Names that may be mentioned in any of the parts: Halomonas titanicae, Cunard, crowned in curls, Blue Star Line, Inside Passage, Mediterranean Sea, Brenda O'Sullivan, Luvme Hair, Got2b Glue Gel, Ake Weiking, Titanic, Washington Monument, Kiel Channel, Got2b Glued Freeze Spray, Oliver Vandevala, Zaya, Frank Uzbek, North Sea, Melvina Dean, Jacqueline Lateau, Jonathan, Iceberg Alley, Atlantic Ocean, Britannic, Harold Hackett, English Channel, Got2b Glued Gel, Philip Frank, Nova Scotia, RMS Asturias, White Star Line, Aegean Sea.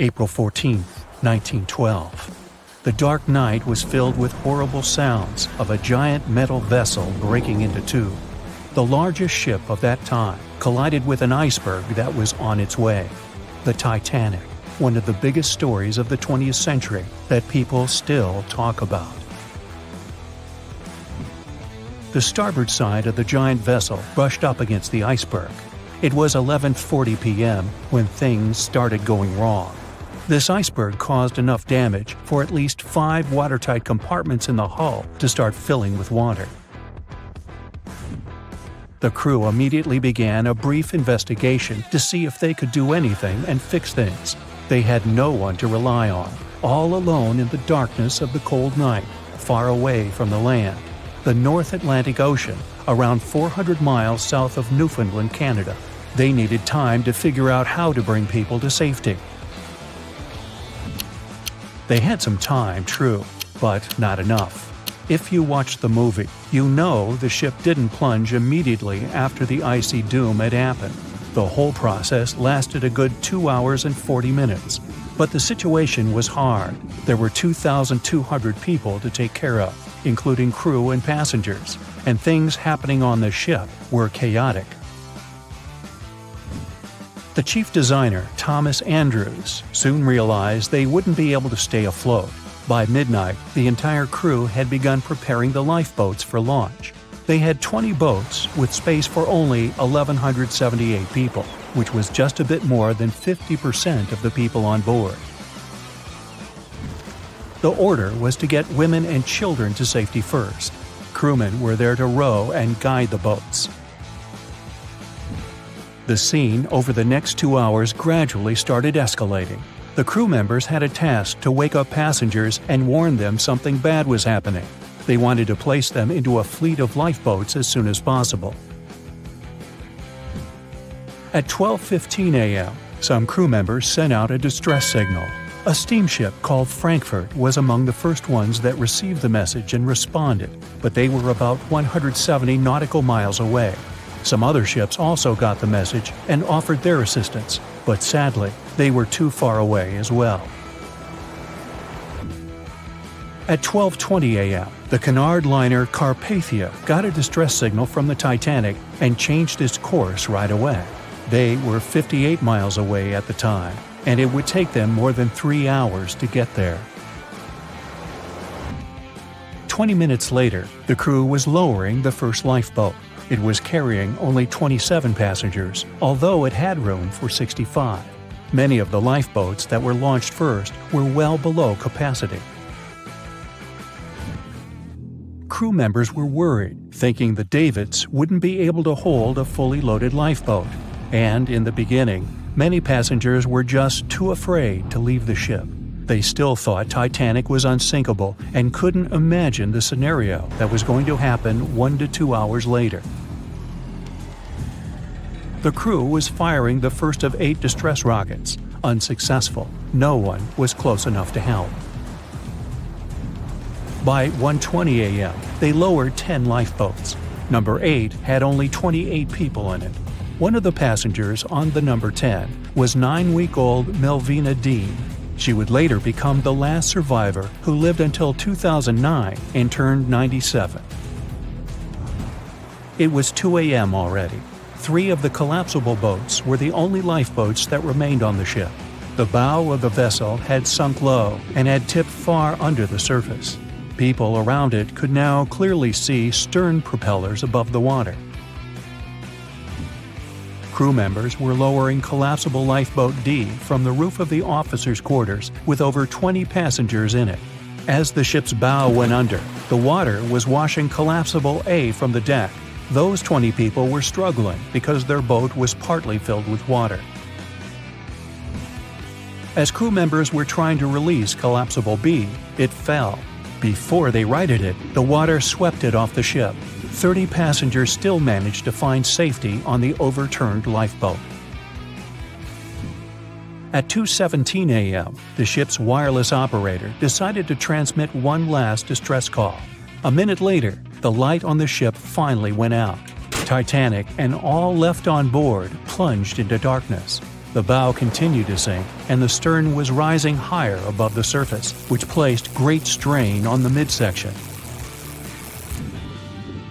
April 14, 1912. The dark night was filled with horrible sounds of a giant metal vessel breaking into two. The largest ship of that time collided with an iceberg that was on its way. The Titanic, one of the biggest stories of the 20th century that people still talk about. The starboard side of the giant vessel brushed up against the iceberg. It was 11:40 p.m. when things started going wrong. This iceberg caused enough damage for at least 5 watertight compartments in the hull to start filling with water. The crew immediately began a brief investigation to see if they could do anything and fix things. They had no one to rely on, all alone in the darkness of the cold night, far away from the land. The North Atlantic Ocean, around 400 miles south of Newfoundland, Canada. They needed time to figure out how to bring people to safety. They had some time, true, but not enough. If you watched the movie, you know the ship didn't plunge immediately after the icy doom had happened. The whole process lasted a good 2 hours and 40 minutes. But the situation was hard. There were 2,200 people to take care of, including crew and passengers, and things happening on the ship were chaotic. The chief designer, Thomas Andrews, soon realized they wouldn't be able to stay afloat. By midnight, the entire crew had begun preparing the lifeboats for launch. They had 20 boats with space for only 1,178 people, which was just a bit more than 50% of the people on board. The order was to get women and children to safety first. Crewmen were there to row and guide the boats. The scene over the next 2 hours gradually started escalating. The crew members had a task to wake up passengers and warn them something bad was happening. They wanted to place them into a fleet of lifeboats as soon as possible. At 12:15 a.m., some crew members sent out a distress signal. A steamship called Frankfurt was among the first ones that received the message and responded, but they were about 170 nautical miles away. Some other ships also got the message and offered their assistance, but sadly, they were too far away as well. At 12:20 a.m., the Cunard liner Carpathia got a distress signal from the Titanic and changed its course right away. They were 58 miles away at the time, and it would take them more than 3 hours to get there. 20 minutes later, the crew was lowering the first lifeboat. It was carrying only 27 passengers, although it had room for 65. Many of the lifeboats that were launched first were well below capacity. Crew members were worried, thinking the Davids wouldn't be able to hold a fully loaded lifeboat. And in the beginning, many passengers were just too afraid to leave the ship. They still thought Titanic was unsinkable and couldn't imagine the scenario that was going to happen 1 to 2 hours later. The crew was firing the first of 8 distress rockets. Unsuccessful, no one was close enough to help. By 1:20 a.m., they lowered 10 lifeboats. Number 8 had only 28 people in it. One of the passengers on the number 10 was 9-week-old Melvina Dean. She would later become the last survivor who lived until 2009 and turned 97. It was 2 a.m. already. 3 of the collapsible boats were the only lifeboats that remained on the ship. The bow of the vessel had sunk low and had tipped far under the surface. People around it could now clearly see stern propellers above the water. Crew members were lowering collapsible lifeboat D from the roof of the officers' quarters with over 20 passengers in it. As the ship's bow went under, the water was washing collapsible A from the deck. Those 20 people were struggling because their boat was partly filled with water. As crew members were trying to release collapsible B, it fell. Before they righted it, the water swept it off the ship. 30 passengers still managed to find safety on the overturned lifeboat. At 2:17 a.m., the ship's wireless operator decided to transmit one last distress call. A minute later, the light on the ship finally went out. Titanic and all left on board plunged into darkness. The bow continued to sink, and the stern was rising higher above the surface, which placed great strain on the midsection.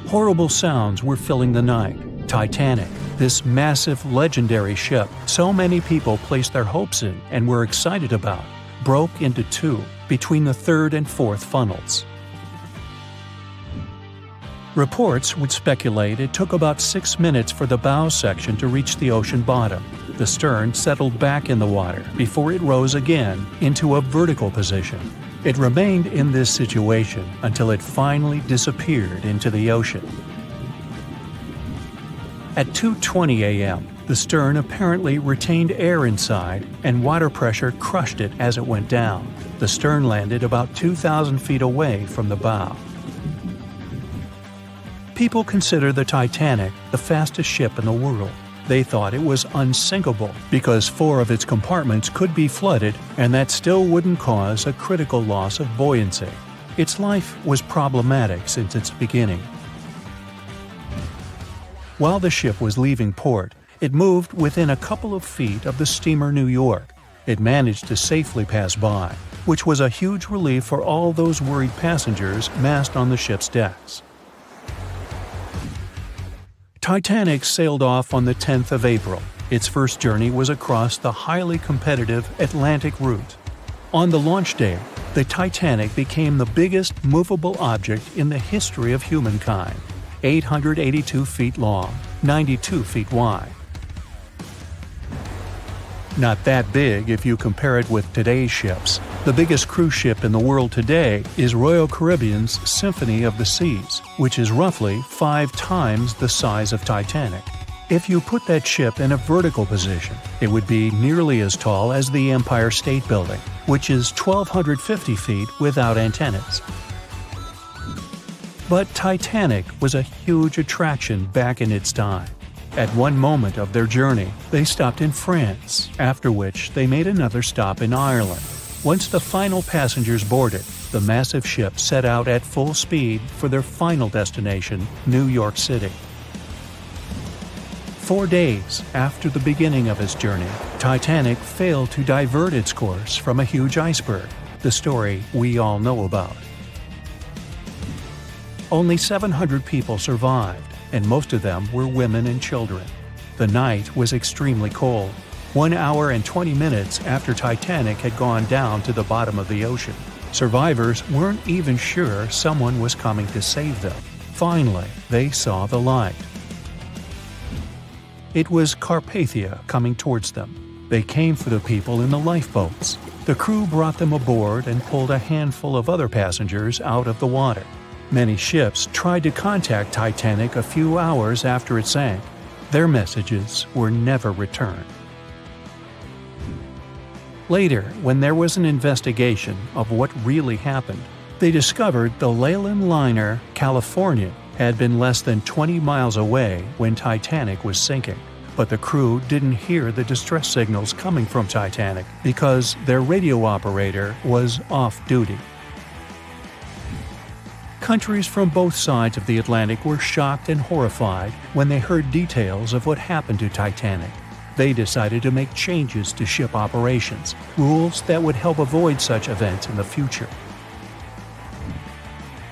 Horrible sounds were filling the night. Titanic, this massive, legendary ship so many people placed their hopes in and were excited about, broke into two between the third and fourth funnels. Reports would speculate it took about 6 minutes for the bow section to reach the ocean bottom. The stern settled back in the water before it rose again into a vertical position. It remained in this situation until it finally disappeared into the ocean. At 2:20 a.m., the stern apparently retained air inside and water pressure crushed it as it went down. The stern landed about 2,000 feet away from the bow. People consider the Titanic the fastest ship in the world. They thought it was unsinkable because 4 of its compartments could be flooded, and that still wouldn't cause a critical loss of buoyancy. Its life was problematic since its beginning. While the ship was leaving port, it moved within a couple of feet of the steamer New York. It managed to safely pass by, which was a huge relief for all those worried passengers massed on the ship's decks. Titanic sailed off on the 10th of April. Its first journey was across the highly competitive Atlantic route. On the launch day, the Titanic became the biggest movable object in the history of humankind, 882 feet long, 92 feet wide. Not that big if you compare it with today's ships. The biggest cruise ship in the world today is Royal Caribbean's Symphony of the Seas, which is roughly 5 times the size of Titanic. If you put that ship in a vertical position, it would be nearly as tall as the Empire State Building, which is 1,250 feet without antennas. But Titanic was a huge attraction back in its time. At one moment of their journey, they stopped in France, after which they made another stop in Ireland. Once the final passengers boarded, the massive ship set out at full speed for their final destination, New York City. 4 days after the beginning of its journey, Titanic failed to divert its course from a huge iceberg, the story we all know about. Only 700 people survived, and most of them were women and children. The night was extremely cold. 1 hour and 20 minutes after Titanic had gone down to the bottom of the ocean, survivors weren't even sure someone was coming to save them. Finally, they saw the light. It was Carpathia coming towards them. They came for the people in the lifeboats. The crew brought them aboard and pulled a handful of other passengers out of the water. Many ships tried to contact Titanic a few hours after it sank. Their messages were never returned. Later, when there was an investigation of what really happened, they discovered the Leyland liner California had been less than 20 miles away when Titanic was sinking. But the crew didn't hear the distress signals coming from Titanic because their radio operator was off duty. Countries from both sides of the Atlantic were shocked and horrified when they heard details of what happened to Titanic. They decided to make changes to ship operations, rules that would help avoid such events in the future.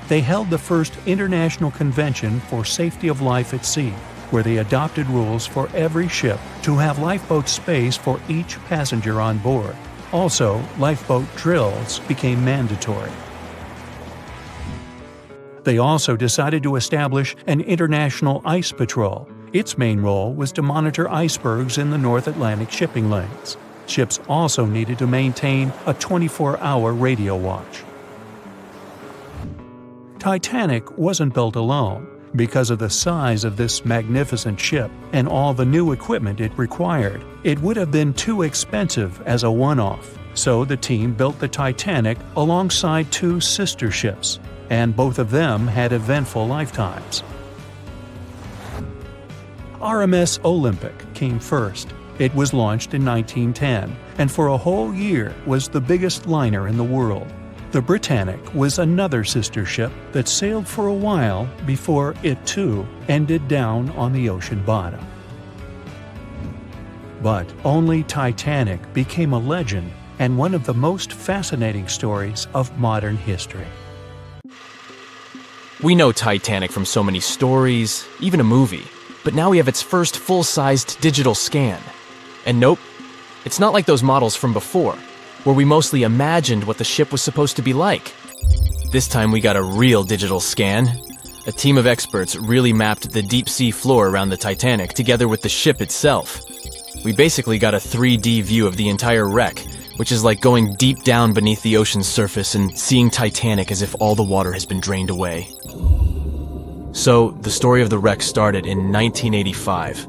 They held the first International Convention for Safety of Life at Sea, where they adopted rules for every ship to have lifeboat space for each passenger on board. Also, lifeboat drills became mandatory. They also decided to establish an International Ice Patrol. Its main role was to monitor icebergs in the North Atlantic shipping lanes. Ships also needed to maintain a 24-hour radio watch. Titanic wasn't built alone. Because of the size of this magnificent ship and all the new equipment it required, it would have been too expensive as a one-off. So the team built the Titanic alongside 2 sister ships, and both of them had eventful lifetimes. RMS Olympic came first. It was launched in 1910, and for a whole year was the biggest liner in the world. The Britannic was another sister ship that sailed for a while before it too ended down on the ocean bottom. But only Titanic became a legend and one of the most fascinating stories of modern history. We know Titanic from so many stories, even a movie, but now we have its first full-sized digital scan. And nope, it's not like those models from before, where we mostly imagined what the ship was supposed to be like. This time we got a real digital scan. A team of experts really mapped the deep sea floor around the Titanic together with the ship itself. We basically got a 3D view of the entire wreck, which is like going deep down beneath the ocean's surface and seeing Titanic as if all the water has been drained away. So, the story of the wreck started in 1985,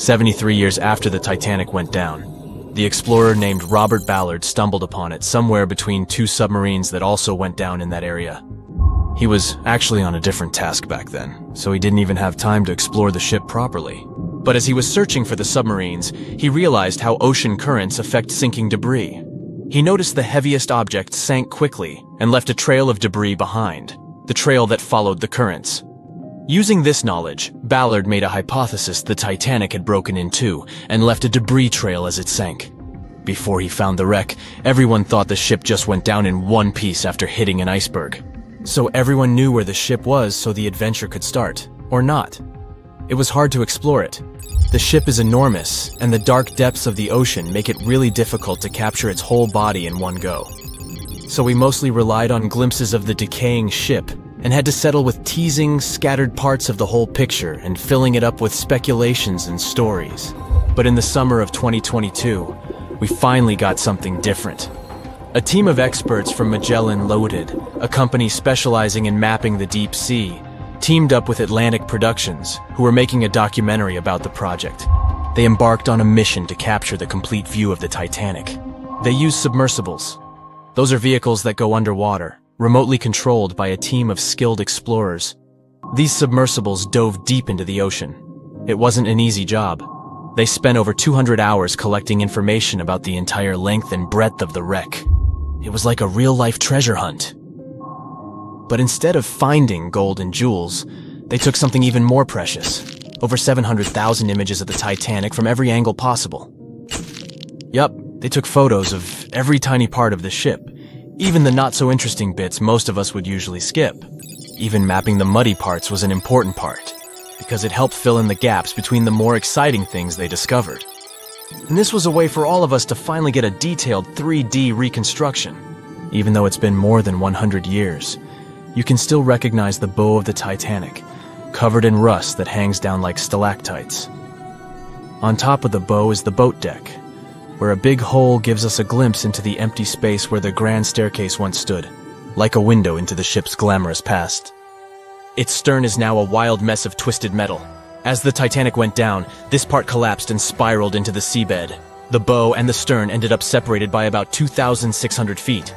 73 years after the Titanic went down. The explorer named Robert Ballard stumbled upon it somewhere between two submarines that also went down in that area. He was actually on a different task back then, so he didn't even have time to explore the ship properly. But as he was searching for the submarines, he realized how ocean currents affect sinking debris. He noticed the heaviest object sank quickly and left a trail of debris behind, the trail that followed the currents. Using this knowledge, Ballard made a hypothesis the Titanic had broken in two and left a debris trail as it sank. Before he found the wreck, everyone thought the ship just went down in one piece after hitting an iceberg. So everyone knew where the ship was so the adventure could start, or not. It was hard to explore it. The ship is enormous, and the dark depths of the ocean make it really difficult to capture its whole body in one go. So we mostly relied on glimpses of the decaying ship, and had to settle with teasing scattered parts of the whole picture and filling it up with speculations and stories. But in the summer of 2022, we finally got something different. A team of experts from Magellan Loaded, a company specializing in mapping the deep sea, teamed up with Atlantic Productions, who were making a documentary about the project. They embarked on a mission to capture the complete view of the Titanic. They used submersibles. Those are vehicles that go underwater, remotely controlled by a team of skilled explorers. These submersibles dove deep into the ocean. It wasn't an easy job. They spent over 200 hours collecting information about the entire length and breadth of the wreck. It was like a real-life treasure hunt. But instead of finding gold and jewels, they took something even more precious. Over 700,000 images of the Titanic from every angle possible. Yup, they took photos of every tiny part of the ship, even the not-so-interesting bits most of us would usually skip. Even mapping the muddy parts was an important part, because it helped fill in the gaps between the more exciting things they discovered. And this was a way for all of us to finally get a detailed 3D reconstruction. Even though it's been more than 100 years, you can still recognize the bow of the Titanic, covered in rust that hangs down like stalactites. On top of the bow is the boat deck, where a big hole gives us a glimpse into the empty space where the grand staircase once stood, like a window into the ship's glamorous past. Its stern is now a wild mess of twisted metal. As the Titanic went down, this part collapsed and spiraled into the seabed. The bow and the stern ended up separated by about 2,600 feet.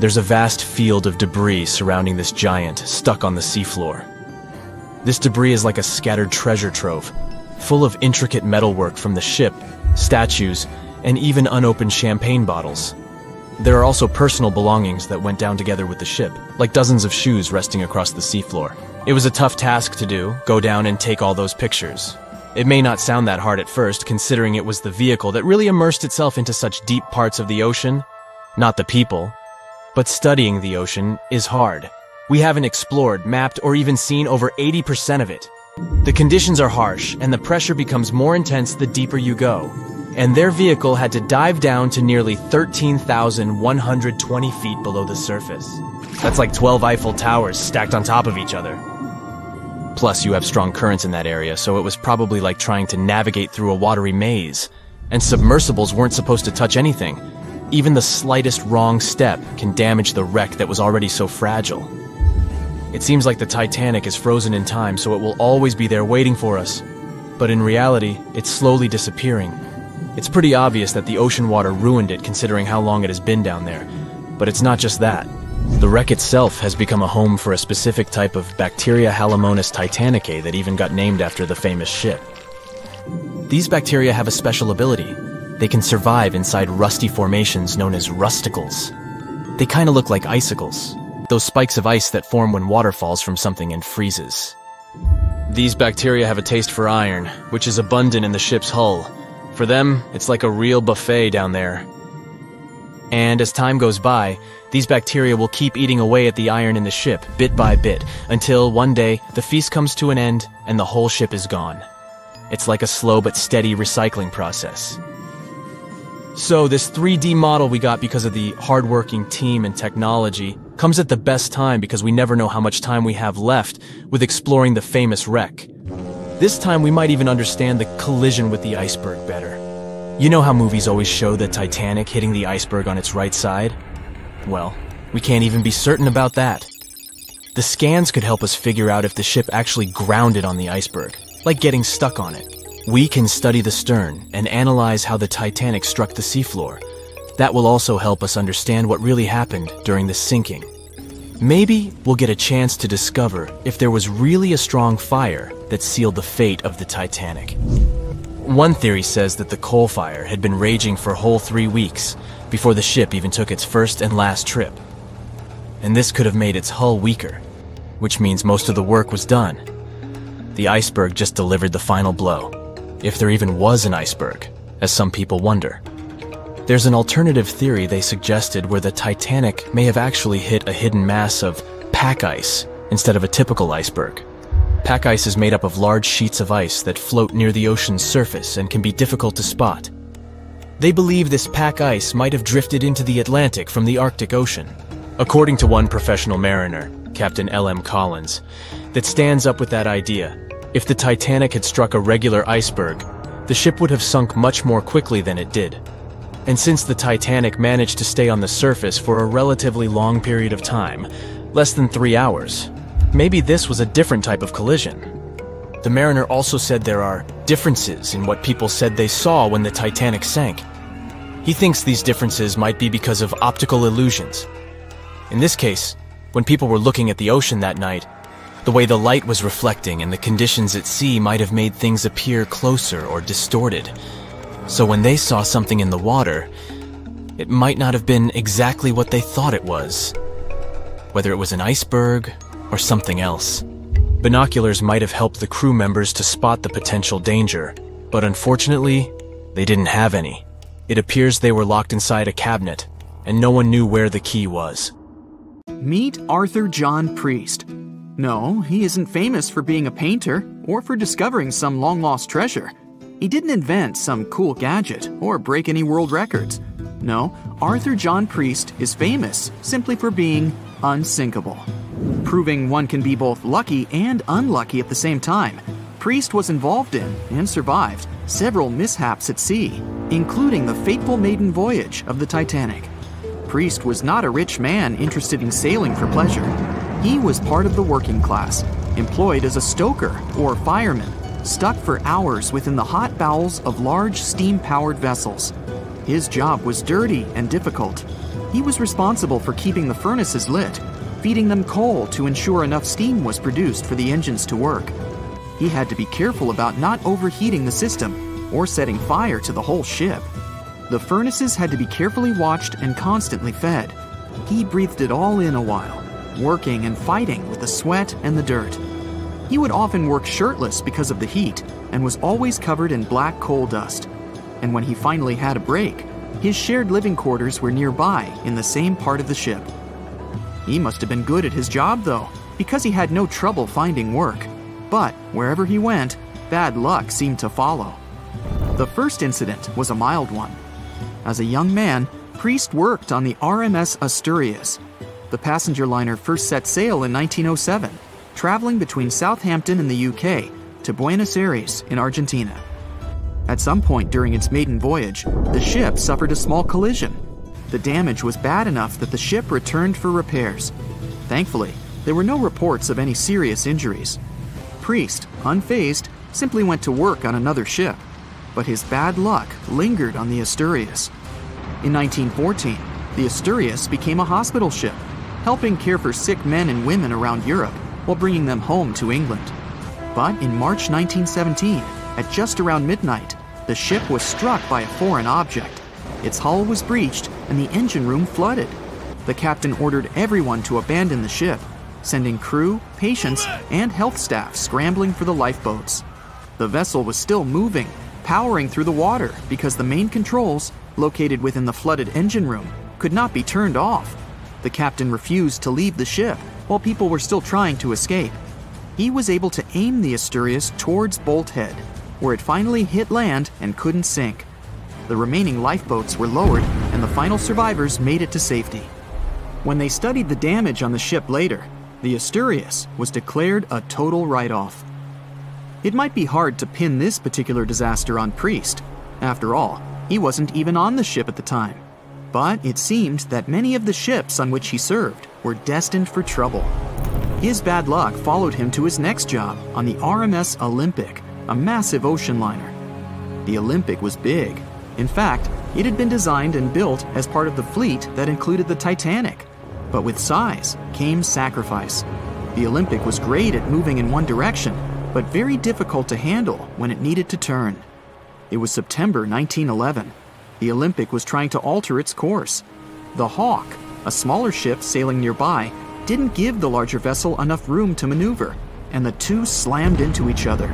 There's a vast field of debris surrounding this giant, stuck on the seafloor. This debris is like a scattered treasure trove, full of intricate metalwork from the ship, statues, and even unopened champagne bottles. There are also personal belongings that went down together with the ship, like dozens of shoes resting across the seafloor. It was a tough task to do, go down and take all those pictures. It may not sound that hard at first, considering it was the vehicle that really immersed itself into such deep parts of the ocean, not the people. But studying the ocean is hard. We haven't explored, mapped, or even seen over 80% of it. The conditions are harsh, and the pressure becomes more intense the deeper you go. And their vehicle had to dive down to nearly 13,120 feet below the surface. That's like 12 Eiffel Towers stacked on top of each other. Plus, you have strong currents in that area, so it was probably like trying to navigate through a watery maze. And submersibles weren't supposed to touch anything. Even the slightest wrong step can damage the wreck that was already so fragile. It seems like the Titanic is frozen in time, so it will always be there waiting for us. But in reality, it's slowly disappearing. It's pretty obvious that the ocean water ruined it considering how long it has been down there. But it's not just that. The wreck itself has become a home for a specific type of bacteria, Halomonas titanicae, that even got named after the famous ship. These bacteria have a special ability. They can survive inside rusty formations known as rusticles. They kind of look like icicles, those spikes of ice that form when water falls from something and freezes. These bacteria have a taste for iron, which is abundant in the ship's hull. For them, it's like a real buffet down there. And as time goes by, these bacteria will keep eating away at the iron in the ship, bit by bit, until one day the feast comes to an end and the whole ship is gone. It's like a slow but steady recycling process. So this 3D model we got because of the hardworking team and technology comes at the best time because we never know how much time we have left with exploring the famous wreck. This time we might even understand the collision with the iceberg better. You know how movies always show the Titanic hitting the iceberg on its right side? Well, we can't even be certain about that. The scans could help us figure out if the ship actually grounded on the iceberg, like getting stuck on it. We can study the stern and analyze how the Titanic struck the seafloor. That will also help us understand what really happened during the sinking. Maybe we'll get a chance to discover if there was really a strong fire that sealed the fate of the Titanic. One theory says that the coal fire had been raging for a whole 3 weeks before the ship even took its first and last trip. And this could have made its hull weaker, which means most of the work was done. The iceberg just delivered the final blow, if there even was an iceberg, as some people wonder. There's an alternative theory they suggested where the Titanic may have actually hit a hidden mass of pack ice instead of a typical iceberg. Pack ice is made up of large sheets of ice that float near the ocean's surface and can be difficult to spot. They believe this pack ice might have drifted into the Atlantic from the Arctic Ocean. According to one professional mariner, Captain L.M. Collins, that stands up with that idea. If the Titanic had struck a regular iceberg, the ship would have sunk much more quickly than it did. And since the Titanic managed to stay on the surface for a relatively long period of time, less than 3 hours, maybe this was a different type of collision. The mariner also said there are differences in what people said they saw when the Titanic sank. He thinks these differences might be because of optical illusions. In this case, when people were looking at the ocean that night, the way the light was reflecting and the conditions at sea might have made things appear closer or distorted. So when they saw something in the water, it might not have been exactly what they thought it was, whether it was an iceberg or something else. Binoculars might have helped the crew members to spot the potential danger, but unfortunately, they didn't have any. It appears they were locked inside a cabinet, and no one knew where the key was. Meet Arthur John Priest. No, he isn't famous for being a painter or for discovering some long-lost treasure. He didn't invent some cool gadget or break any world records. No, Arthur John Priest is famous simply for being unsinkable. Proving one can be both lucky and unlucky at the same time, Priest was involved in and survived several mishaps at sea, including the fateful maiden voyage of the Titanic. Priest was not a rich man interested in sailing for pleasure. He was part of the working class, employed as a stoker or fireman, stuck for hours within the hot bowels of large steam-powered vessels. His job was dirty and difficult. He was responsible for keeping the furnaces lit, feeding them coal to ensure enough steam was produced for the engines to work. He had to be careful about not overheating the system or setting fire to the whole ship. The furnaces had to be carefully watched and constantly fed. He breathed it all in a while, working and fighting with the sweat and the dirt. He would often work shirtless because of the heat and was always covered in black coal dust. And when he finally had a break, his shared living quarters were nearby in the same part of the ship. He must have been good at his job though, because he had no trouble finding work. But wherever he went, bad luck seemed to follow. The first incident was a mild one. As a young man, Priest worked on the RMS Asturias. The passenger liner first set sail in 1907, traveling between Southampton in the UK to Buenos Aires in Argentina. At some point during its maiden voyage, the ship suffered a small collision. The damage was bad enough that the ship returned for repairs. Thankfully, there were no reports of any serious injuries. Priest, unfazed, simply went to work on another ship, but his bad luck lingered on the Asturias. In 1914, the Asturias became a hospital ship, helping care for sick men and women around Europe while bringing them home to England. But in March 1917, at just around midnight, the ship was struck by a foreign object. Its hull was breached and the engine room flooded. The captain ordered everyone to abandon the ship, sending crew, patients, and health staff scrambling for the lifeboats. The vessel was still moving, powering through the water because the main controls, located within the flooded engine room, could not be turned off. The captain refused to leave the ship while people were still trying to escape. He was able to aim the Asturias towards Bolt Head, where it finally hit land and couldn't sink. The remaining lifeboats were lowered and the final survivors made it to safety. When they studied the damage on the ship later, the Asturias was declared a total write-off. It might be hard to pin this particular disaster on Priest. After all, he wasn't even on the ship at the time. But it seemed that many of the ships on which he served were destined for trouble. His bad luck followed him to his next job on the RMS Olympic, a massive ocean liner. The Olympic was big. In fact, it had been designed and built as part of the fleet that included the Titanic. But with size came sacrifice. The Olympic was great at moving in one direction, but very difficult to handle when it needed to turn. It was September 1911. The Olympic was trying to alter its course. The Hawk, a smaller ship sailing nearby, didn't give the larger vessel enough room to maneuver, and the two slammed into each other.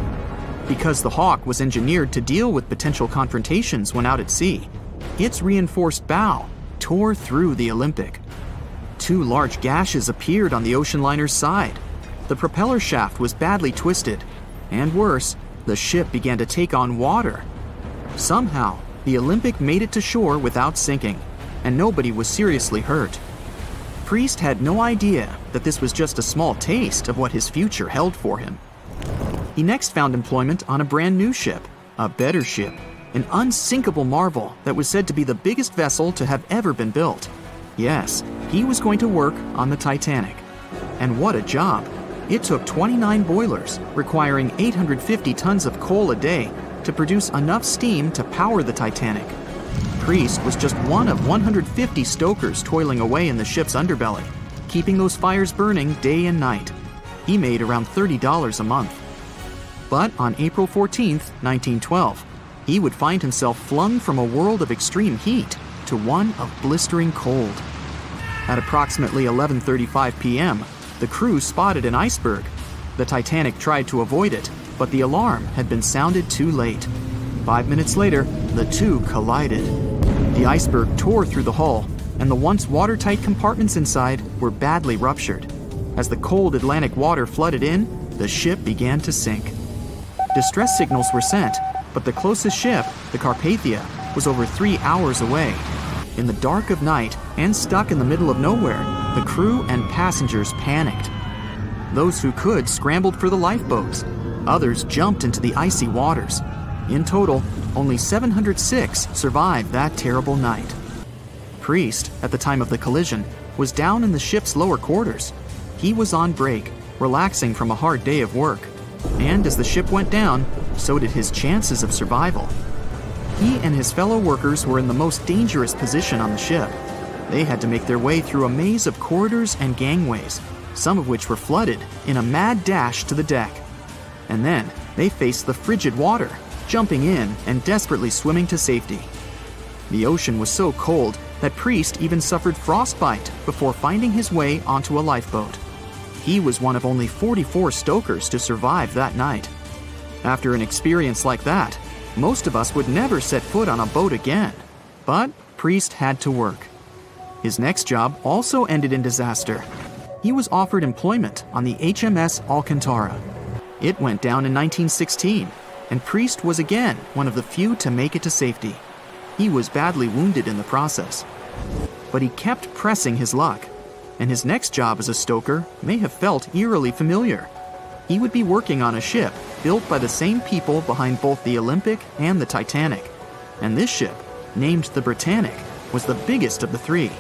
Because the Hawk was engineered to deal with potential confrontations when out at sea, its reinforced bow tore through the Olympic. Two large gashes appeared on the ocean liner's side. The propeller shaft was badly twisted, and worse, the ship began to take on water. Somehow, the Olympic made it to shore without sinking, and nobody was seriously hurt. Priest had no idea that this was just a small taste of what his future held for him. He next found employment on a brand new ship, a better ship, an unsinkable marvel that was said to be the biggest vessel to have ever been built. Yes, he was going to work on the Titanic. And what a job! It took 29 boilers, requiring 850 tons of coal a day, to produce enough steam to power the Titanic. Priest was just one of 150 stokers toiling away in the ship's underbelly, keeping those fires burning day and night. He made around $30 a monmonth. But on April 14th, 1912, he would find himself flung from a world of extreme heat to one of blistering cold. At approximately 11:35 p.m., the crew spotted an iceberg. The Titanic tried to avoid it, but the alarm had been sounded too late. 5 minutes later, the two collided. The iceberg tore through the hull, and the once watertight compartments inside were badly ruptured. As the cold Atlantic water flooded in, the ship began to sink. Distress signals were sent, but the closest ship, the Carpathia, was over 3 hours away. In the dark of night and stuck in the middle of nowhere, the crew and passengers panicked. Those who could scrambled for the lifeboats. Others jumped into the icy waters. In total, only 706 survived that terrible night. Priest, at the time of the collision, was down in the ship's lower quarters. He was on break, relaxing from a hard day of work. And as the ship went down, so did his chances of survival. He and his fellow workers were in the most dangerous position on the ship. They had to make their way through a maze of corridors and gangways, some of which were flooded, in a mad dash to the deck. And then they faced the frigid water, jumping in and desperately swimming to safety. The ocean was so cold that Priest even suffered frostbite before finding his way onto a lifeboat. He was one of only 44 stokers to survive that night. After an experience like that, most of us would never set foot on a boat again. But Priest had to work. His next job also ended in disaster. He was offered employment on the HMS Alcantara. It went down in 1916, and Priest was again one of the few to make it to safety. He was badly wounded in the process. But he kept pressing his luck, and his next job as a stoker may have felt eerily familiar. He would be working on a ship built by the same people behind both the Olympic and the Titanic. And this ship, named the Britannic, was the biggest of the three.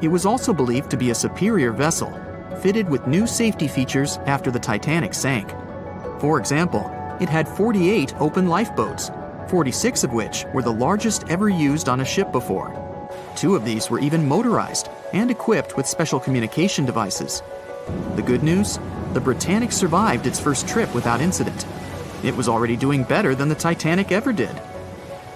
It was also believed to be a superior vessel, fitted with new safety features after the Titanic sank. For example, it had 48 open lifeboats, 46 of which were the largest ever used on a ship before. 2 of these were even motorized and equipped with special communication devices. The good news? The Britannic survived its first trip without incident. It was already doing better than the Titanic ever did.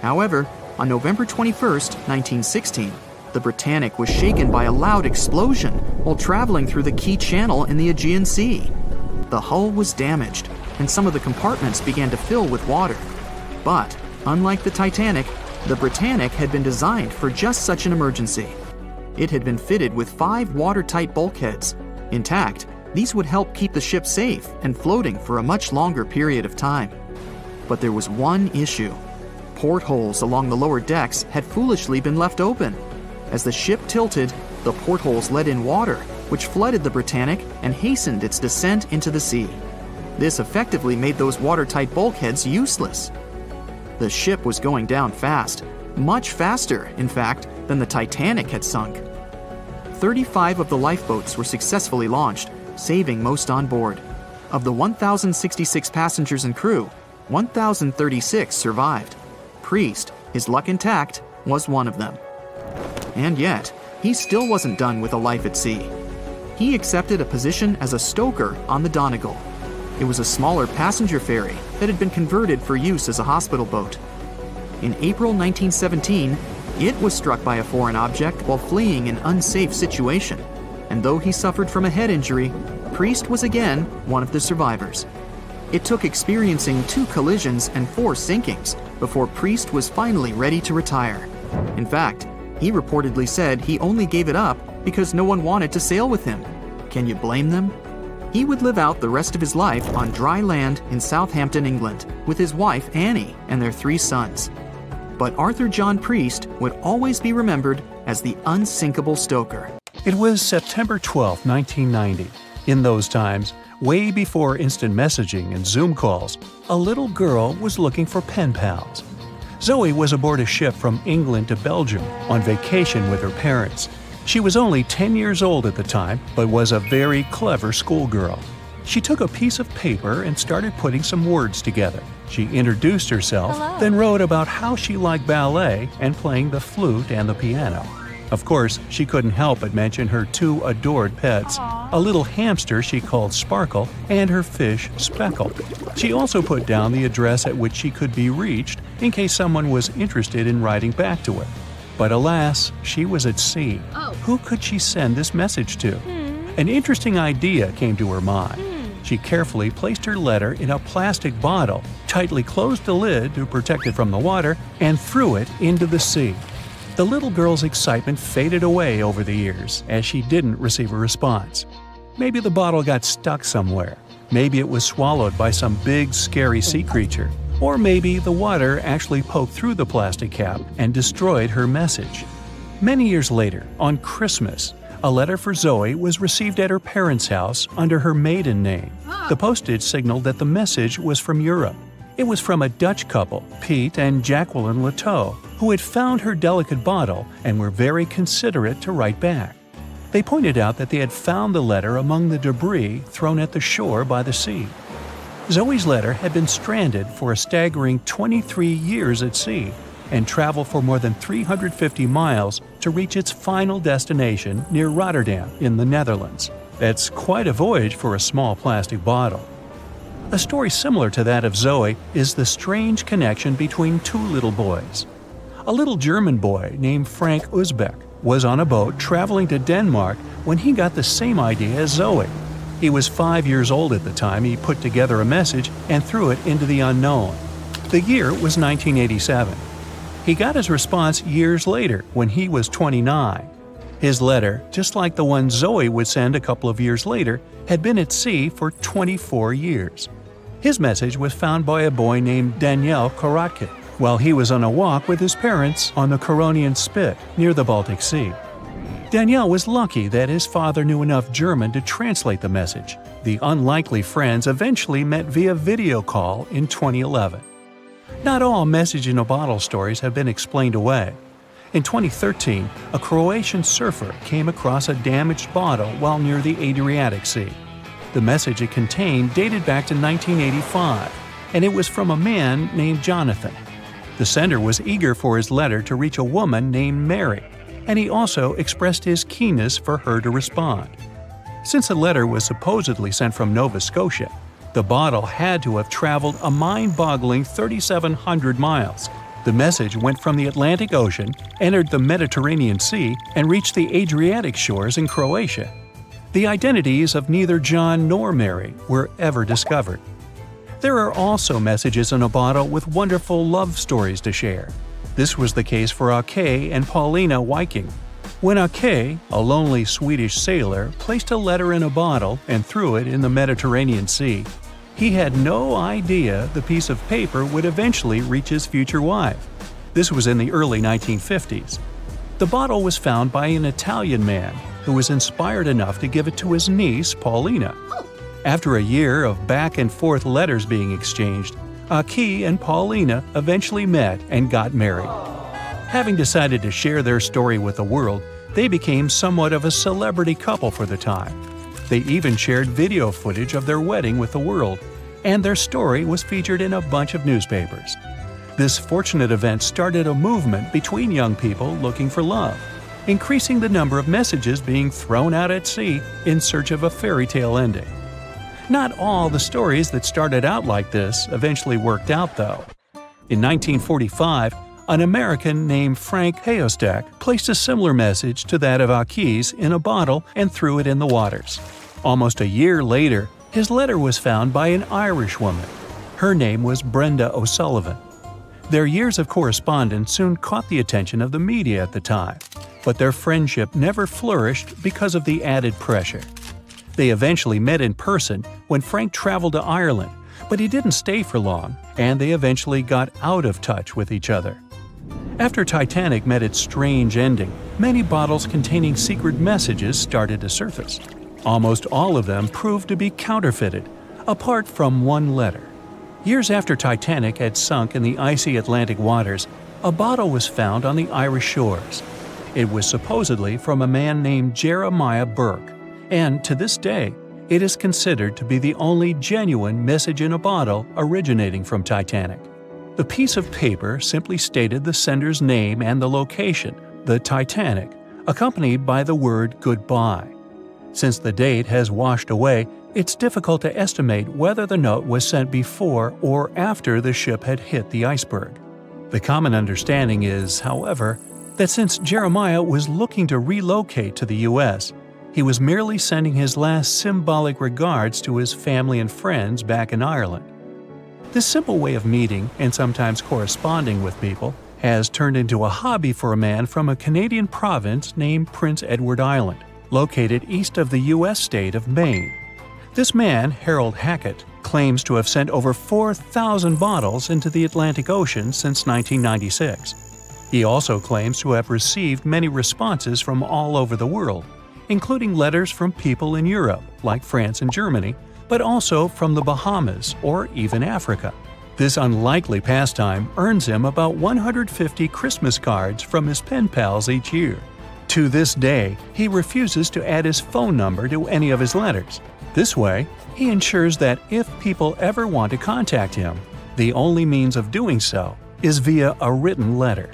However, on November 21st, 1916, the Britannic was shaken by a loud explosion while traveling through the Kiel Channel in the Aegean Sea. The hull was damaged, and some of the compartments began to fill with water. But Unlike the Titanic, the Britannic had been designed for just such an emergency. It had been fitted with 5 watertight bulkheads. Intact, these would help keep the ship safe and floating for a much longer period of time. But there was one issue. Portholes along the lower decks had foolishly been left open. As the ship tilted, the portholes let in water, which flooded the Britannic and hastened its descent into the sea. This effectively made those watertight bulkheads useless. The ship was going down fast, much faster, in fact, than the Titanic had sunk. 35 of the lifeboats were successfully launched, saving most on board. Of the 1,066 passengers and crew, 1,036 survived. Priest, his luck intact, was one of them. And yet, he still wasn't done with a life at sea. He accepted a position as a stoker on the Donegal. It was a smaller passenger ferry that had been converted for use as a hospital boat. In April 1917, it was struck by a foreign object while fleeing an unsafe situation, and though he suffered from a head injury, Priest was again one of the survivors. It took experiencing 2 collisions and 4 sinkings before Priest was finally ready to retire. In fact, he reportedly said he only gave it up because no one wanted to sail with him. Can you blame them? He would live out the rest of his life on dry land in Southampton, England, with his wife Annie and their 3 sons. But Arthur John Priest would always be remembered as the unsinkable stoker. It was September 12, 1990. In those times, way before instant messaging and Zoom calls, a little girl was looking for pen pals. Zoe was aboard a ship from England to Belgium on vacation with her parents. She was only 10 years old at the time, but was a very clever schoolgirl. She took a piece of paper and started putting some words together. She introduced herself, hello, then wrote about how she liked ballet and playing the flute and the piano. Of course, she couldn't help but mention her 2 adored pets, aww, a little hamster she called Sparkle and her fish Speckle. She also put down the address at which she could be reached in case someone was interested in writing back to her. But alas, she was at sea. Oh. Who could she send this message to? An interesting idea came to her mind. She carefully placed her letter in a plastic bottle, tightly closed the lid to protect it from the water, and threw it into the sea. The little girl's excitement faded away over the years as she didn't receive a response. Maybe the bottle got stuck somewhere. Maybe it was swallowed by some big, scary sea creature. Or maybe the water actually poked through the plastic cap and destroyed her message. Many years later, on Christmas, a letter for Zoe was received at her parents' house under her maiden name. The postage signaled that the message was from Europe. It was from a Dutch couple, Pete and Jacqueline Lateau, who had found her delicate bottle and were very considerate to write back. They pointed out that they had found the letter among the debris thrown at the shore by the sea. Zoe's letter had been stranded for a staggering 23 years at sea and traveled for more than 350 miles to reach its final destination near Rotterdam in the Netherlands. That's quite a voyage for a small plastic bottle. A story similar to that of Zoe is the strange connection between 2 little boys. A little German boy named Frank Uzbek was on a boat traveling to Denmark when he got the same idea as Zoe. He was 5 years old at the time he put together a message and threw it into the unknown. The year was 1987. He got his response years later when he was 29. His letter, just like the one Zoe would send a couple of years later, had been at sea for 24 years. His message was found by a boy named Daniel Korotke while he was on a walk with his parents on the Koronian Spit near the Baltic Sea. Daniel was lucky that his father knew enough German to translate the message. The unlikely friends eventually met via video call in 2011. Not all message-in-a-bottle stories have been explained away. In 2013, a Croatian surfer came across a damaged bottle while near the Adriatic Sea. The message it contained dated back to 1985, and it was from a man named Jonathan. The sender was eager for his letter to reach a woman named Mary, and he also expressed his keenness for her to respond. Since the letter was supposedly sent from Nova Scotia, the bottle had to have traveled a mind-boggling 3,700 miles. The message went from the Atlantic Ocean, entered the Mediterranean Sea, and reached the Adriatic shores in Croatia. The identities of neither John nor Mary were ever discovered. There are also messages in a bottle with wonderful love stories to share. This was the case for Ake and Paulina Weiking. When Ake, a lonely Swedish sailor, placed a letter in a bottle and threw it in the Mediterranean Sea, he had no idea the piece of paper would eventually reach his future wife. This was in the early 1950s. The bottle was found by an Italian man who was inspired enough to give it to his niece, Paulina. After a year of back and forth letters being exchanged, Ake and Paulina eventually met and got married. Having decided to share their story with the world, they became somewhat of a celebrity couple for the time. They even shared video footage of their wedding with the world, and their story was featured in a bunch of newspapers. This fortunate event started a movement between young people looking for love, increasing the number of messages being thrown out at sea in search of a fairy tale ending. Not all the stories that started out like this eventually worked out, though. In 1945, an American named Frank Uzbek placed a similar message to that of Ake's in a bottle and threw it in the waters. Almost a year later, his letter was found by an Irish woman. Her name was Brenda O'Sullivan. Their years of correspondence soon caught the attention of the media at the time, but their friendship never flourished because of the added pressure. They eventually met in person when Frank traveled to Ireland, but he didn't stay for long, and they eventually got out of touch with each other. After Titanic met its strange ending, many bottles containing secret messages started to surface. Almost all of them proved to be counterfeited, apart from one letter. Years after Titanic had sunk in the icy Atlantic waters, a bottle was found on the Irish shores. It was supposedly from a man named Jeremiah Burke, and to this day, it is considered to be the only genuine message in a bottle originating from Titanic. The piece of paper simply stated the sender's name and the location, the Titanic, accompanied by the word goodbye. Since the date has washed away, it's difficult to estimate whether the note was sent before or after the ship had hit the iceberg. The common understanding is, however, that since Jeremiah was looking to relocate to the U.S., he was merely sending his last symbolic regards to his family and friends back in Ireland. This simple way of meeting and sometimes corresponding with people has turned into a hobby for a man from a Canadian province named Prince Edward Island, located east of the U.S. state of Maine. This man, Harold Hackett, claims to have sent over 4,000 bottles into the Atlantic Ocean since 1996. He also claims to have received many responses from all over the world, including letters from people in Europe, like France and Germany, but also from the Bahamas or even Africa. This unlikely pastime earns him about 150 Christmas cards from his pen pals each year. To this day, he refuses to add his phone number to any of his letters. This way, he ensures that if people ever want to contact him, the only means of doing so is via a written letter.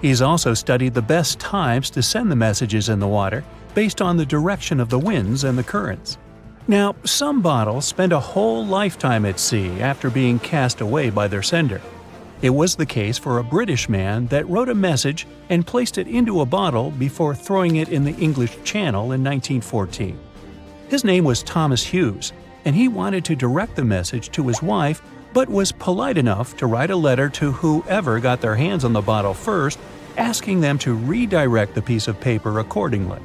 He's also studied the best times to send the messages in the water based on the direction of the winds and the currents. Now, some bottles spend a whole lifetime at sea after being cast away by their sender. It was the case for a British man that wrote a message and placed it into a bottle before throwing it in the English Channel in 1914. His name was Thomas Hughes, and he wanted to direct the message to his wife but was polite enough to write a letter to whoever got their hands on the bottle first, asking them to redirect the piece of paper accordingly.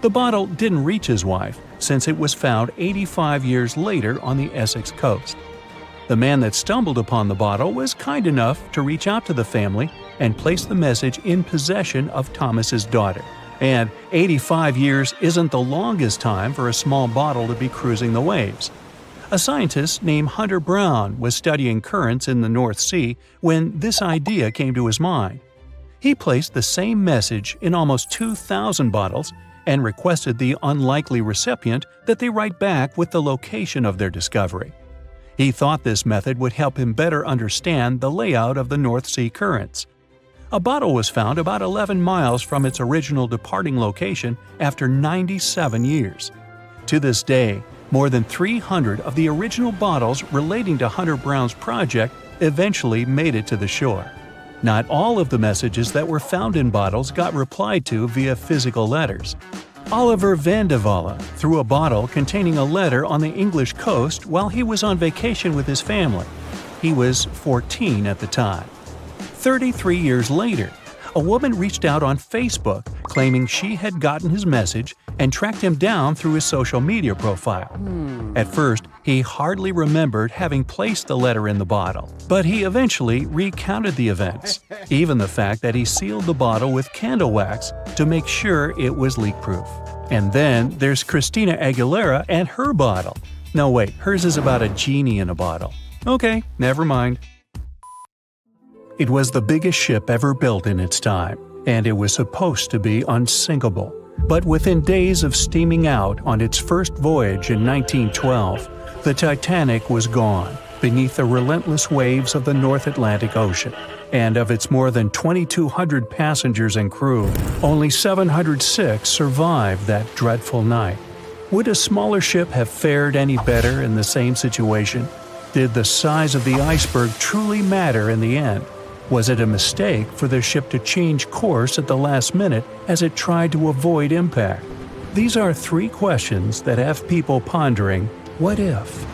The bottle didn't reach his wife, since it was found 85 years later on the Essex coast. The man that stumbled upon the bottle was kind enough to reach out to the family and place the message in possession of Thomas's daughter. And 85 years isn't the longest time for a small bottle to be cruising the waves. A scientist named Hunter Brown was studying currents in the North Sea when this idea came to his mind. He placed the same message in almost 2,000 bottles and requested the unlikely recipient that they write back with the location of their discovery. He thought this method would help him better understand the layout of the North Sea currents. A bottle was found about 11 miles from its original departing location after 97 years. To this day, more than 300 of the original bottles relating to Hunter Brown's project eventually made it to the shore. Not all of the messages that were found in bottles got replied to via physical letters. Oliver Vandevala threw a bottle containing a letter on the English coast while he was on vacation with his family. He was 14 at the time. 33 years later, a woman reached out on Facebook claiming she had gotten his message and tracked him down through his social media profile. At first, he hardly remembered having placed the letter in the bottle, but he eventually recounted the events, even the fact that he sealed the bottle with candle wax to make sure it was leak-proof. And then there's Christina Aguilera and her bottle. No wait, hers is about a genie in a bottle. Okay, never mind. It was the biggest ship ever built in its time, and it was supposed to be unsinkable. But within days of steaming out on its first voyage in 1912, the Titanic was gone beneath the relentless waves of the North Atlantic Ocean. And of its more than 2,200 passengers and crew, only 706 survived that dreadful night. Would a smaller ship have fared any better in the same situation? Did the size of the iceberg truly matter in the end? Was it a mistake for the ship to change course at the last minute as it tried to avoid impact? These are three questions that have people pondering, what if?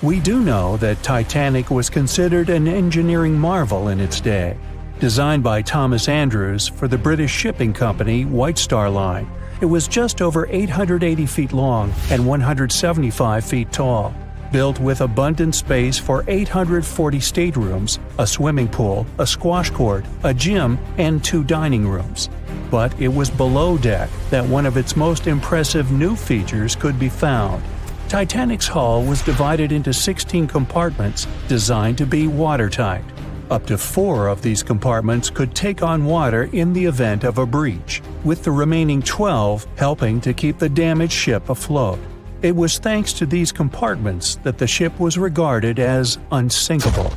We do know that Titanic was considered an engineering marvel in its day. Designed by Thomas Andrews for the British shipping company White Star Line, it was just over 880 feet long and 175 feet tall. Built with abundant space for 840 staterooms, a swimming pool, a squash court, a gym, and 2 dining rooms. But it was below deck that one of its most impressive new features could be found. Titanic's hull was divided into 16 compartments designed to be watertight. Up to 4 of these compartments could take on water in the event of a breach, with the remaining 12 helping to keep the damaged ship afloat. It was thanks to these compartments that the ship was regarded as unsinkable.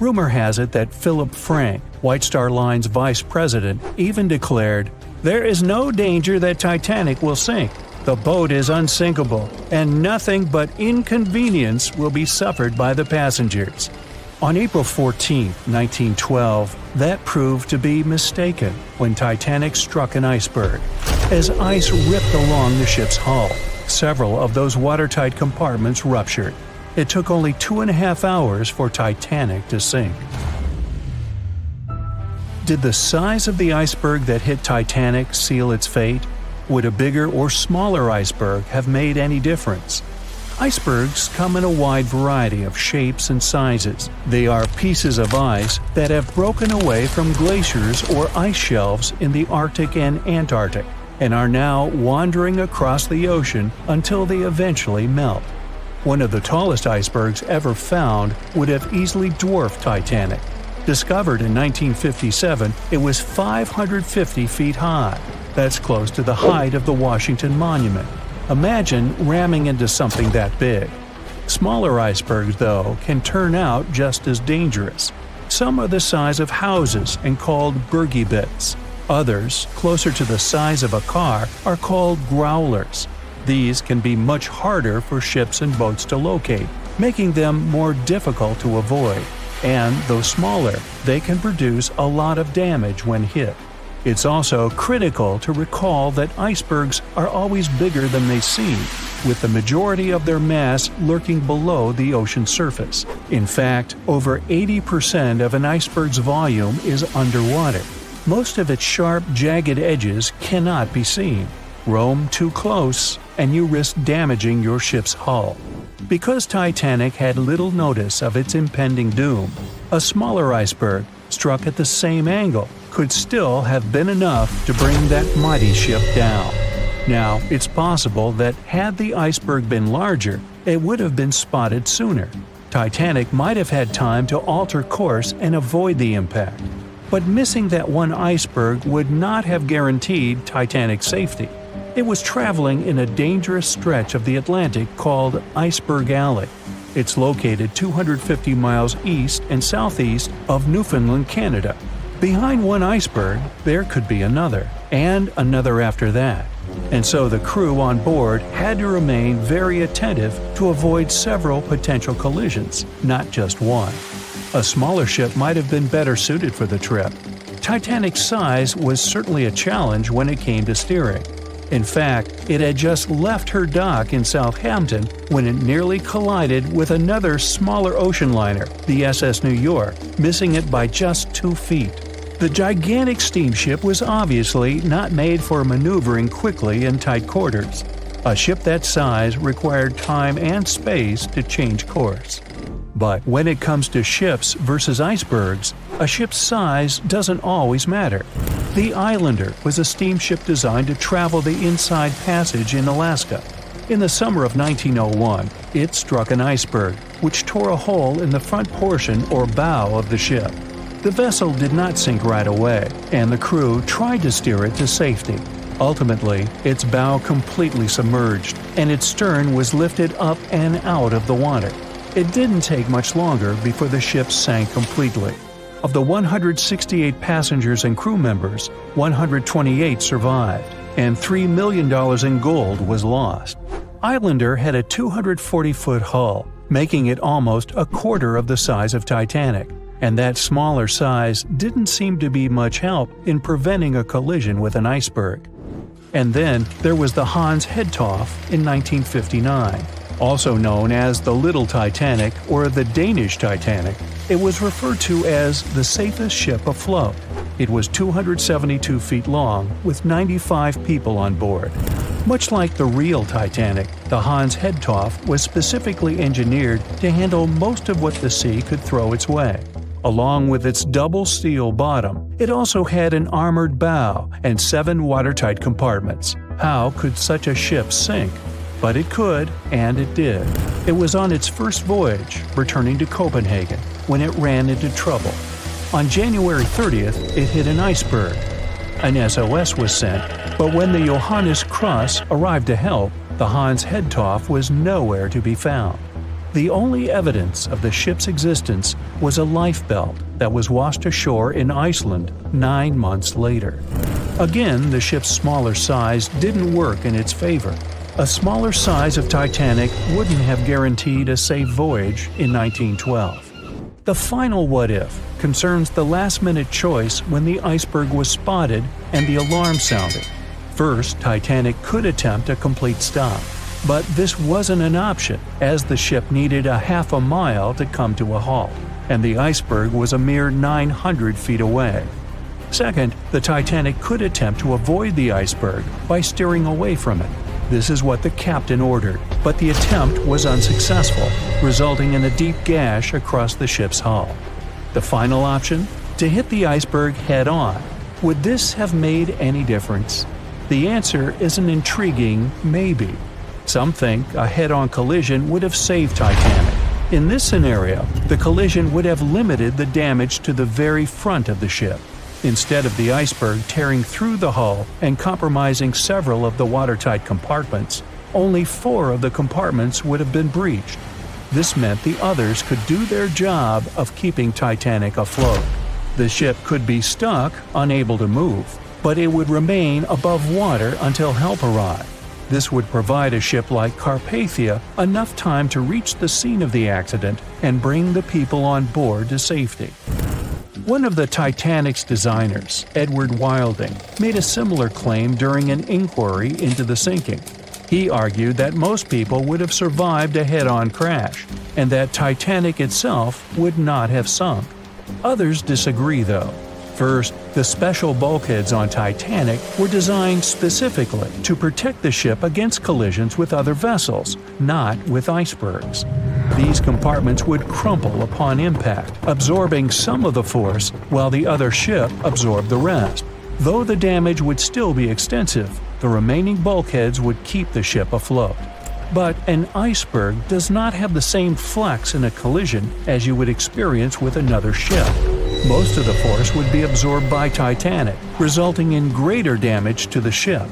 Rumor has it that Philip Frank, White Star Line's vice president, even declared, "There is no danger that Titanic will sink. The boat is unsinkable, and nothing but inconvenience will be suffered by the passengers." On April 14, 1912, that proved to be mistaken when Titanic struck an iceberg. As ice ripped along the ship's hull, several of those watertight compartments ruptured. It took only 2.5 hours for Titanic to sink. Did the size of the iceberg that hit Titanic seal its fate? Would a bigger or smaller iceberg have made any difference? Icebergs come in a wide variety of shapes and sizes. They are pieces of ice that have broken away from glaciers or ice shelves in the Arctic and Antarctic, and are now wandering across the ocean until they eventually melt. One of the tallest icebergs ever found would have easily dwarfed Titanic. Discovered in 1957, it was 550 feet high. That's close to the height of the Washington Monument. Imagine ramming into something that big. Smaller icebergs, though, can turn out just as dangerous. Some are the size of houses and called bergibits. Others, closer to the size of a car, are called growlers. These can be much harder for ships and boats to locate, making them more difficult to avoid. And, though smaller, they can produce a lot of damage when hit. It's also critical to recall that icebergs are always bigger than they seem, with the majority of their mass lurking below the ocean surface. In fact, over 80% of an iceberg's volume is underwater. Most of its sharp, jagged edges cannot be seen. Roam too close, and you risk damaging your ship's hull. Because Titanic had little notice of its impending doom, a smaller iceberg, struck at the same angle, could still have been enough to bring that mighty ship down. Now, it's possible that had the iceberg been larger, it would have been spotted sooner. Titanic might have had time to alter course and avoid the impact. But missing that one iceberg would not have guaranteed Titanic's safety. It was traveling in a dangerous stretch of the Atlantic called Iceberg Alley. It's located 250 miles east and southeast of Newfoundland, Canada. Behind one iceberg, there could be another, and another after that. And so the crew on board had to remain very attentive to avoid several potential collisions, not just one. A smaller ship might have been better suited for the trip. Titanic's size was certainly a challenge when it came to steering. In fact, it had just left her dock in Southampton when it nearly collided with another smaller ocean liner, the SS New York, missing it by just 2 feet. The gigantic steamship was obviously not made for maneuvering quickly in tight quarters. A ship that size required time and space to change course. But when it comes to ships versus icebergs, a ship's size doesn't always matter. The Islander was a steamship designed to travel the Inside Passage in Alaska. In the summer of 1901, it struck an iceberg, which tore a hole in the front portion or bow of the ship. The vessel did not sink right away, and the crew tried to steer it to safety. Ultimately, its bow completely submerged, and its stern was lifted up and out of the water. It didn't take much longer before the ship sank completely. Of the 168 passengers and crew members, 128 survived, and $3 million in gold was lost. Islander had a 240-foot hull, making it almost a quarter of the size of Titanic, and that smaller size didn't seem to be much help in preventing a collision with an iceberg. And then there was the Hans Hedtoft in 1959. Also known as the Little Titanic or the Danish Titanic, it was referred to as the safest ship afloat. It was 272 feet long, with 95 people on board. Much like the real Titanic, the Hans Hedtoft was specifically engineered to handle most of what the sea could throw its way. Along with its double steel bottom, it also had an armored bow and 7 watertight compartments. How could such a ship sink? But it could, and it did. It was on its first voyage, returning to Copenhagen, when it ran into trouble. On January 30th, it hit an iceberg. An SOS was sent, but when the Johannes Cross arrived to help, the Hans Hedtoft was nowhere to be found. The only evidence of the ship's existence was a lifebelt that was washed ashore in Iceland 9 months later. Again, the ship's smaller size didn't work in its favor. A smaller size of Titanic wouldn't have guaranteed a safe voyage in 1912. The final what-if concerns the last-minute choice when the iceberg was spotted and the alarm sounded. First, Titanic could attempt a complete stop, but this wasn't an option as the ship needed a half a mile to come to a halt, and the iceberg was a mere 900 feet away. Second, the Titanic could attempt to avoid the iceberg by steering away from it. This is what the captain ordered, but the attempt was unsuccessful, resulting in a deep gash across the ship's hull. The final option? To hit the iceberg head-on. Would this have made any difference? The answer is an intriguing maybe. Some think a head-on collision would have saved Titanic. In this scenario, the collision would have limited the damage to the very front of the ship, instead of the iceberg tearing through the hull and compromising several of the watertight compartments. Only 4 of the compartments would have been breached. This meant the others could do their job of keeping Titanic afloat. The ship could be stuck, unable to move, but it would remain above water until help arrived. This would provide a ship like Carpathia enough time to reach the scene of the accident and bring the people on board to safety. One of the Titanic's designers, Edward Wilding, made a similar claim during an inquiry into the sinking. He argued that most people would have survived a head-on crash, and that Titanic itself would not have sunk. Others disagree, though. First, the special bulkheads on Titanic were designed specifically to protect the ship against collisions with other vessels, not with icebergs. These compartments would crumple upon impact, absorbing some of the force while the other ship absorbed the rest. Though the damage would still be extensive, the remaining bulkheads would keep the ship afloat. But an iceberg does not have the same flex in a collision as you would experience with another ship. Most of the force would be absorbed by Titanic, resulting in greater damage to the ship.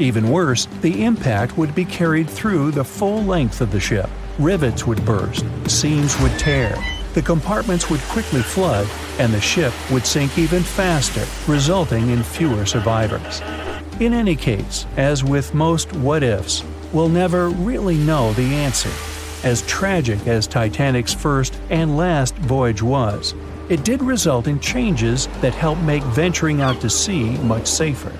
Even worse, the impact would be carried through the full length of the ship. Rivets would burst, seams would tear, the compartments would quickly flood, and the ship would sink even faster, resulting in fewer survivors. In any case, as with most what-ifs, we'll never really know the answer. As tragic as Titanic's first and last voyage was, it did result in changes that helped make venturing out to sea much safer.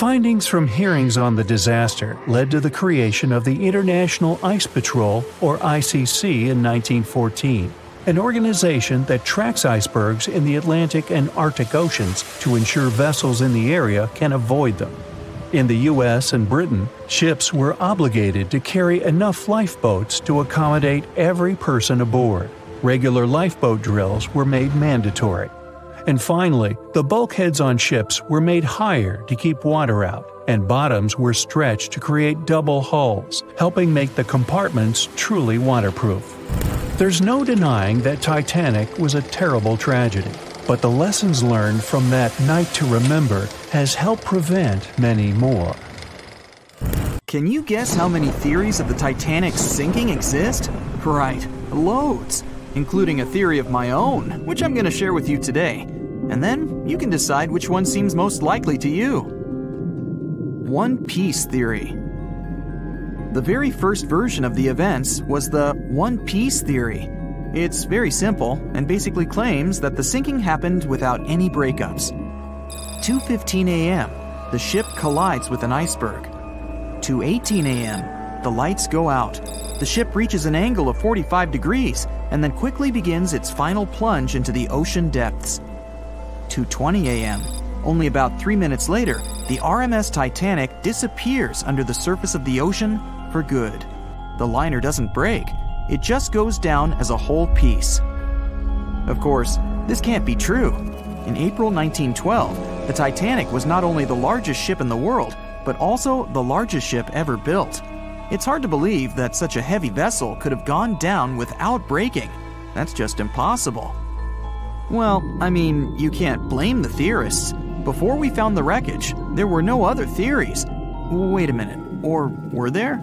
Findings from hearings on the disaster led to the creation of the International Ice Patrol, or ICC, in 1914, an organization that tracks icebergs in the Atlantic and Arctic Oceans to ensure vessels in the area can avoid them. In the U.S. and Britain, ships were obligated to carry enough lifeboats to accommodate every person aboard. Regular lifeboat drills were made mandatory. And finally, the bulkheads on ships were made higher to keep water out, and bottoms were stretched to create double hulls, helping make the compartments truly waterproof. There's no denying that Titanic was a terrible tragedy, but the lessons learned from that night to remember has helped prevent many more. Can you guess how many theories of the Titanic's sinking exist? Right, loads, including a theory of my own, which I'm going to share with you today. And then you can decide which one seems most likely to you. One Piece theory. The very first version of the events was the One Piece theory. It's very simple and basically claims that the sinking happened without any breakups. 2:15 a.m., the ship collides with an iceberg. 2:18 a.m., the lights go out. The ship reaches an angle of 45 degrees and then quickly begins its final plunge into the ocean depths. 2:20 a.m. Only about 3 minutes later, the RMS Titanic disappears under the surface of the ocean for good. The liner doesn't break. It just goes down as a whole piece. Of course, this can't be true. In April 1912, the Titanic was not only the largest ship in the world, but also the largest ship ever built. It's hard to believe that such a heavy vessel could have gone down without breaking. That's just impossible. Well, I mean, you can't blame the theorists. Before we found the wreckage, there were no other theories. Wait a minute, or were there?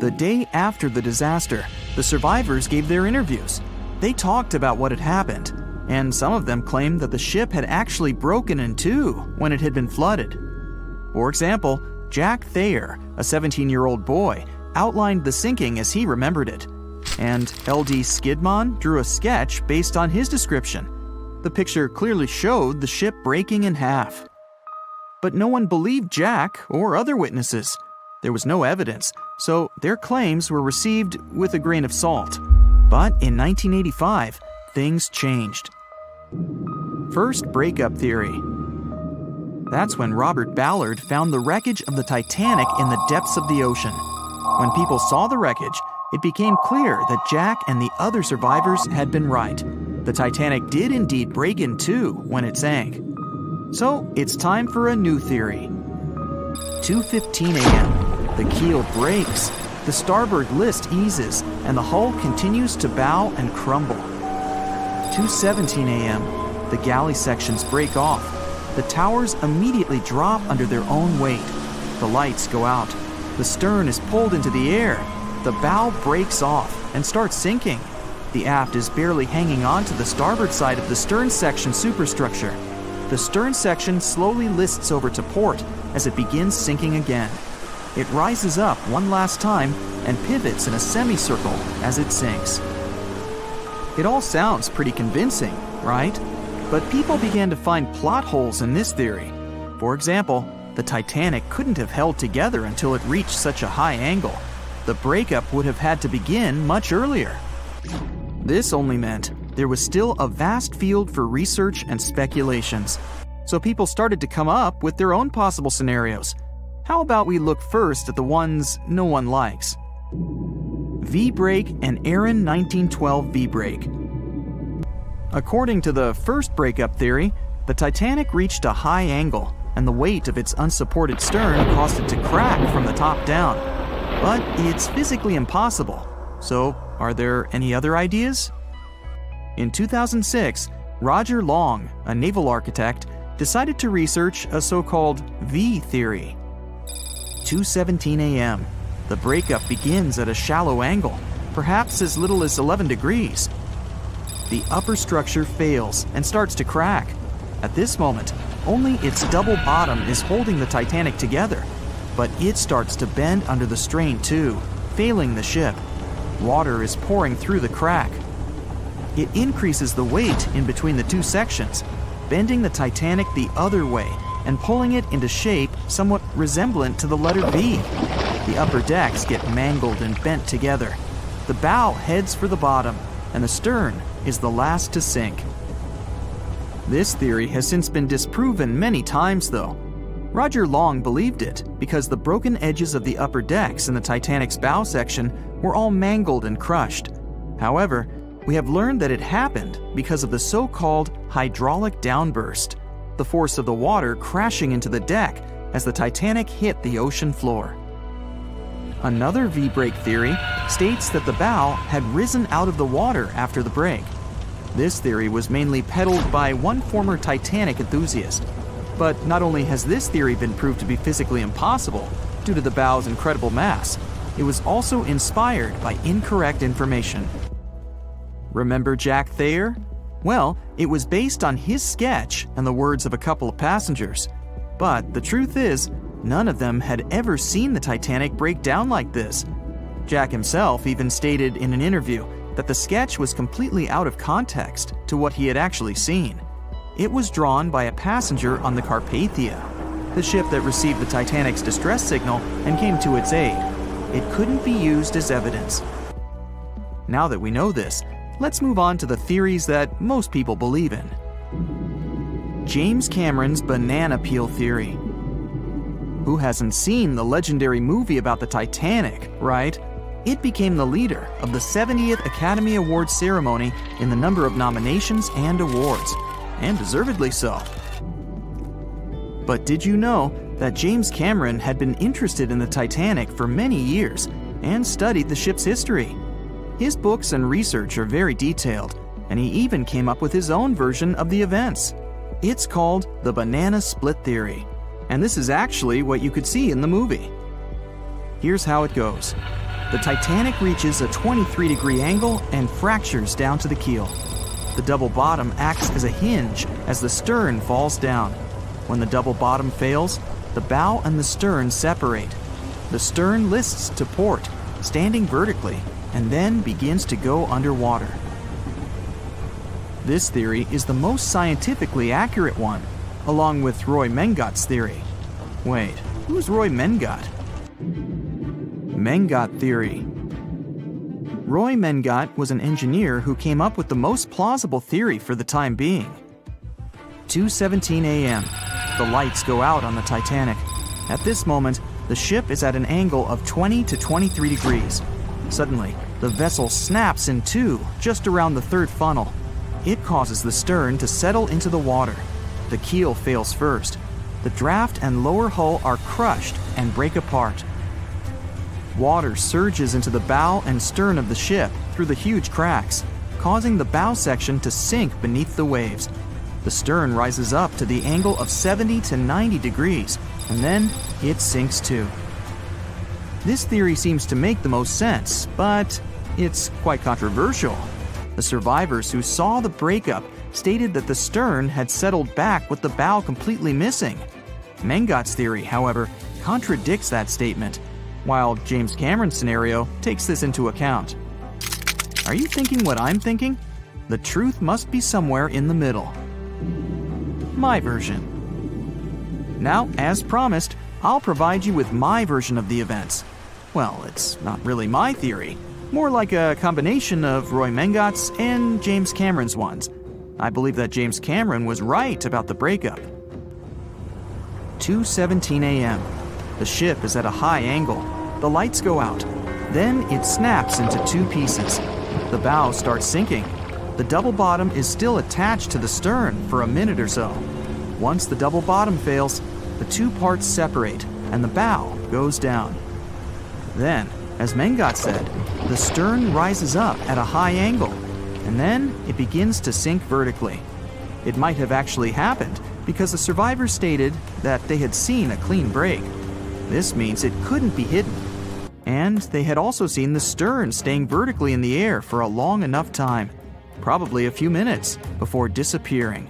The day after the disaster, the survivors gave their interviews. They talked about what had happened, and some of them claimed that the ship had actually broken in two when it had been flooded. For example, Jack Thayer, a 17-year-old boy, outlined the sinking as he remembered it, and L.D. Skidmon drew a sketch based on his description. The picture clearly showed the ship breaking in half. But no one believed Jack or other witnesses. There was no evidence, so their claims were received with a grain of salt. But in 1985, things changed. First breakup theory. That's when Robert Ballard found the wreckage of the Titanic in the depths of the ocean. When people saw the wreckage, it became clear that Jack and the other survivors had been right. The Titanic did indeed break in two when it sank. So it's time for a new theory. 2:15 a.m. The keel breaks, the starboard list eases, and the hull continues to bow and crumble. 2:17 a.m. The galley sections break off. The towers immediately drop under their own weight. The lights go out. The stern is pulled into the air. The bow breaks off and starts sinking. The aft is barely hanging on to the starboard side of the stern section superstructure. The stern section slowly lists over to port as it begins sinking again. It rises up one last time and pivots in a semicircle as it sinks. It all sounds pretty convincing, right? But people began to find plot holes in this theory. For example, the Titanic couldn't have held together until it reached such a high angle. The breakup would have had to begin much earlier. This only meant there was still a vast field for research and speculations. So people started to come up with their own possible scenarios. How about we look first at the ones no one likes? V-break and Erin 1912 V-break. According to the first breakup theory, the Titanic reached a high angle, and the weight of its unsupported stern caused it to crack from the top down. But it's physically impossible. So, are there any other ideas? In 2006, Roger Long, a naval architect, decided to research a so-called V theory. 2:17 a.m. The breakup begins at a shallow angle, perhaps as little as 11 degrees. The upper structure fails and starts to crack. At this moment, only its double bottom is holding the Titanic together, but it starts to bend under the strain too, failing the ship. Water is pouring through the crack. It increases the weight in between the two sections, bending the Titanic the other way and pulling it into shape somewhat resemblant to the letter V. The upper decks get mangled and bent together. The bow heads for the bottom, and the stern is the last to sink. This theory has since been disproven many times, though. Roger Long believed it because the broken edges of the upper decks in the Titanic's bow section were all mangled and crushed. However, we have learned that it happened because of the so-called hydraulic downburst, the force of the water crashing into the deck as the Titanic hit the ocean floor. Another V-break theory states that the bow had risen out of the water after the break. This theory was mainly peddled by one former Titanic enthusiast. But not only has this theory been proved to be physically impossible due to the bow's incredible mass, it was also inspired by incorrect information. Remember Jack Thayer? Well, it was based on his sketch and the words of a couple of passengers. But the truth is, none of them had ever seen the Titanic break down like this. Jack himself even stated in an interview that the sketch was completely out of context to what he had actually seen. It was drawn by a passenger on the Carpathia, the ship that received the Titanic's distress signal and came to its aid. It couldn't be used as evidence. Now that we know this, let's move on to the theories that most people believe in. James Cameron's banana peel theory. Who hasn't seen the legendary movie about the Titanic, right? It became the leader of the 70th Academy Awards ceremony in the number of nominations and awards, and deservedly so. But did you know that James Cameron had been interested in the Titanic for many years and studied the ship's history? His books and research are very detailed, and he even came up with his own version of the events. It's called the banana split theory, and this is actually what you could see in the movie. Here's how it goes. The Titanic reaches a 23-degree angle and fractures down to the keel. The double bottom acts as a hinge as the stern falls down. When the double bottom fails, the bow and the stern separate. The stern lists to port, standing vertically, and then begins to go underwater. This theory is the most scientifically accurate one, along with Roy Mengot's theory. Wait, who's Roy Mengot? Mengot theory. Roy Mengot was an engineer who came up with the most plausible theory for the time being. 2:17 a.m. The lights go out on the Titanic. At this moment, the ship is at an angle of 20 to 23 degrees. Suddenly, the vessel snaps in two just around the third funnel. It causes the stern to settle into the water. The keel fails first. The draft and lower hull are crushed and break apart. Water surges into the bow and stern of the ship through the huge cracks, causing the bow section to sink beneath the waves. The stern rises up to the angle of 70 to 90 degrees, and then it sinks too. This theory seems to make the most sense, but it's quite controversial. The survivors who saw the breakup stated that the stern had settled back with the bow completely missing. Mengot's theory, however, contradicts that statement, while James Cameron's scenario takes this into account. Are you thinking what I'm thinking? The truth must be somewhere in the middle. My version. Now, as promised, I'll provide you with my version of the events. Well, it's not really my theory, more like a combination of Roy Mengot's and James Cameron's ones. I believe that James Cameron was right about the breakup. 2:17 a.m. The ship is at a high angle. The lights go out. Then it snaps into two pieces. The bow starts sinking. The double bottom is still attached to the stern for a minute or so. Once the double bottom fails, the two parts separate, and the bow goes down. Then, as Mengot said, the stern rises up at a high angle, and then it begins to sink vertically. It might have actually happened because the survivors stated that they had seen a clean break. This means it couldn't be hidden, and they had also seen the stern staying vertically in the air for a long enough time, probably a few minutes, before disappearing.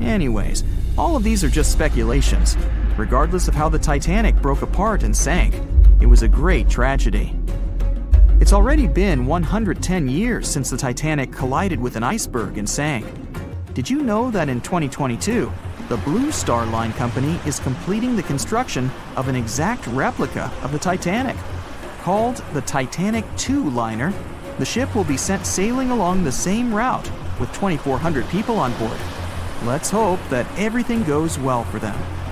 Anyways, all of these are just speculations. Regardless of how the Titanic broke apart and sank, it was a great tragedy. It's already been 110 years since the Titanic collided with an iceberg and sank. Did you know that in 2022, the Blue Star Line Company is completing the construction of an exact replica of the Titanic. Called the Titanic II liner, the ship will be sent sailing along the same route with 2,400 people on board. Let's hope that everything goes well for them.